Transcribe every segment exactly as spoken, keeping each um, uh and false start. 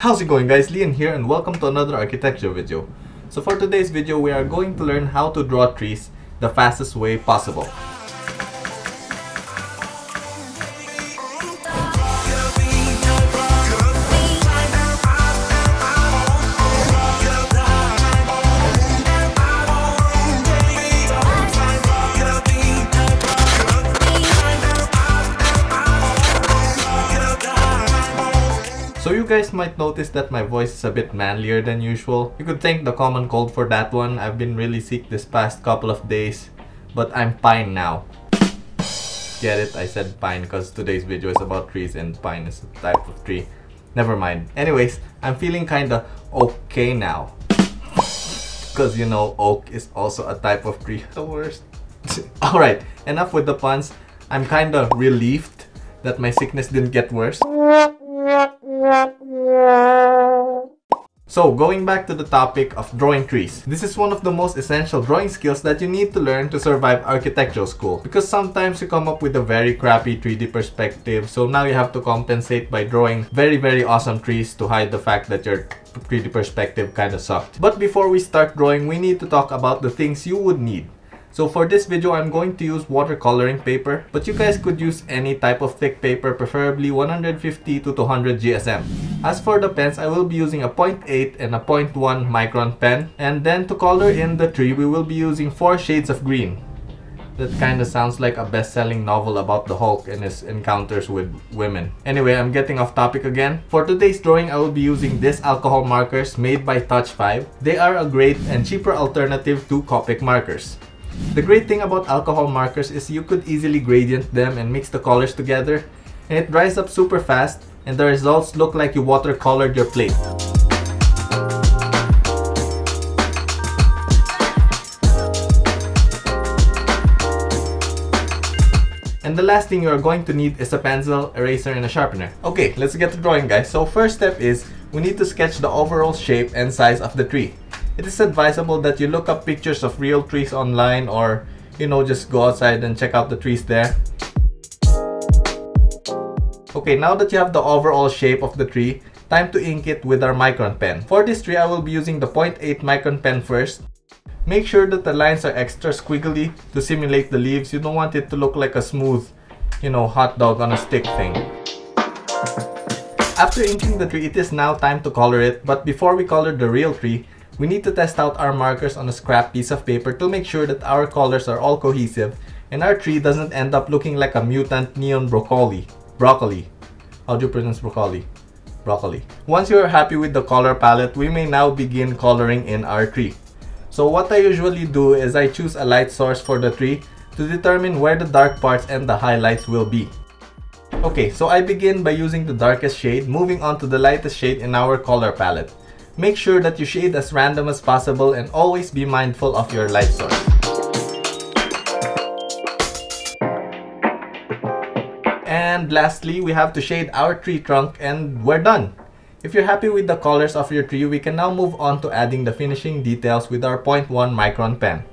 How's it going, guys? Llyan here and welcome to another architecture video. So for today's video we are going to learn how to draw trees the fastest way possible. So you guys might notice that my voice is a bit manlier than usual. You could thank the common cold for that one. I've been really sick this past couple of days, but I'm fine now. Get it? I said fine because today's video is about trees and pine is a type of tree. Never mind. Anyways, I'm feeling kinda okay now. Because you know, oak is also a type of tree. The worst. Alright, enough with the puns. I'm kinda relieved that my sickness didn't get worse. So going back to the topic of drawing trees, this is one of the most essential drawing skills that you need to learn to survive architectural school, because sometimes you come up with a very crappy three D perspective, so now you have to compensate by drawing very very awesome trees to hide the fact that your three D perspective kinda sucked. But before we start drawing, we need to talk about the things you would need. So for this video, I'm going to use watercoloring paper, but you guys could use any type of thick paper, preferably one fifty to two hundred G S M. As for the pens, I will be using a zero point eight and a zero point one micron pen. And then to color in the tree, we will be using four shades of green. That kind of sounds like a best-selling novel about the Hulk and his encounters with women. Anyway, I'm getting off topic again. For today's drawing, I will be using these alcohol markers made by Touchfive. They are a great and cheaper alternative to Copic markers. The great thing about alcohol markers is you could easily gradient them and mix the colors together, and it dries up super fast and the results look like you watercolored your plate. And the last thing you are going to need is a pencil, eraser, and a sharpener. Okay, let's get to drawing, guys. So first step is we need to sketch the overall shape and size of the tree. It is advisable that you look up pictures of real trees online, or, you know, just go outside and check out the trees there. Okay, now that you have the overall shape of the tree, time to ink it with our micron pen. For this tree, I will be using the zero point eight micron pen first. Make sure that the lines are extra squiggly to simulate the leaves. You don't want it to look like a smooth, you know, hot dog on a stick thing. After inking the tree, it is now time to color it, but before we color the real tree, we need to test out our markers on a scrap piece of paper to make sure that our colors are all cohesive and our tree doesn't end up looking like a mutant neon broccoli. Broccoli. How do you pronounce broccoli? Broccoli. Once you are happy with the color palette, we may now begin coloring in our tree. So what I usually do is I choose a light source for the tree to determine where the dark parts and the highlights will be. Okay, so I begin by using the darkest shade, moving on to the lightest shade in our color palette. Make sure that you shade as random as possible and always be mindful of your light source. And lastly, we have to shade our tree trunk and we're done. If you're happy with the colors of your tree, we can now move on to adding the finishing details with our zero point one micron pen.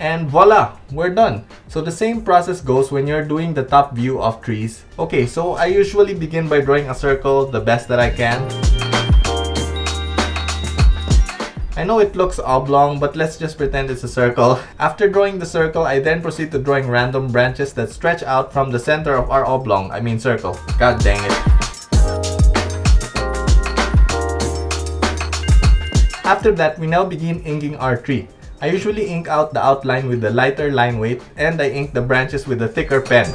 And voila! We're done! So the same process goes when you're doing the top view of trees. Okay, so I usually begin by drawing a circle the best that I can. I know it looks oblong, but let's just pretend it's a circle. After drawing the circle, I then proceed to drawing random branches that stretch out from the center of our oblong, I mean circle. God dang it. After that, we now begin inking our tree. I usually ink out the outline with the lighter line weight, and I ink the branches with a thicker pen.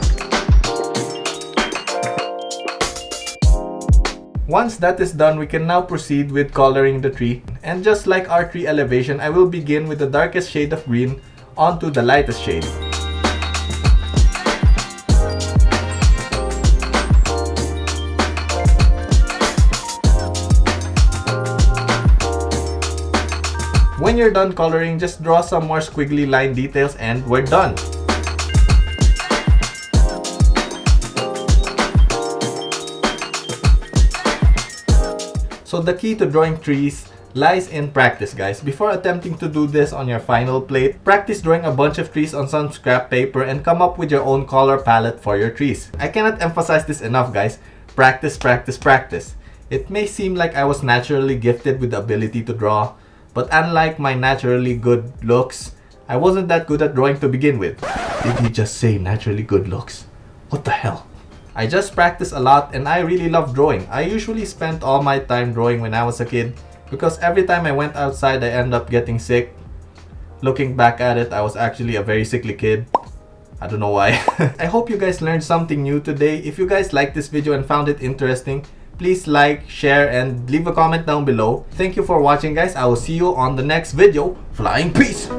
Once that is done, we can now proceed with coloring the tree. And just like our tree elevation, I will begin with the darkest shade of green onto the lightest shade. When you're done coloring, just draw some more squiggly line details and we're done! So the key to drawing trees lies in practice, guys. Before attempting to do this on your final plate, practice drawing a bunch of trees on some scrap paper and come up with your own color palette for your trees. I cannot emphasize this enough, guys. Practice, practice, practice. It may seem like I was naturally gifted with the ability to draw, but unlike my naturally good looks, I wasn't that good at drawing to begin with. Did he just say naturally good looks? What the hell? I just practice a lot and I really love drawing. I usually spent all my time drawing when I was a kid because every time I went outside I ended up getting sick. Looking back at it, I was actually a very sickly kid. I don't know why. I hope you guys learned something new today. If you guys liked this video and found it interesting, please like, share, and leave a comment down below. Thank you for watching, guys. I will see you on the next video. Flying peace!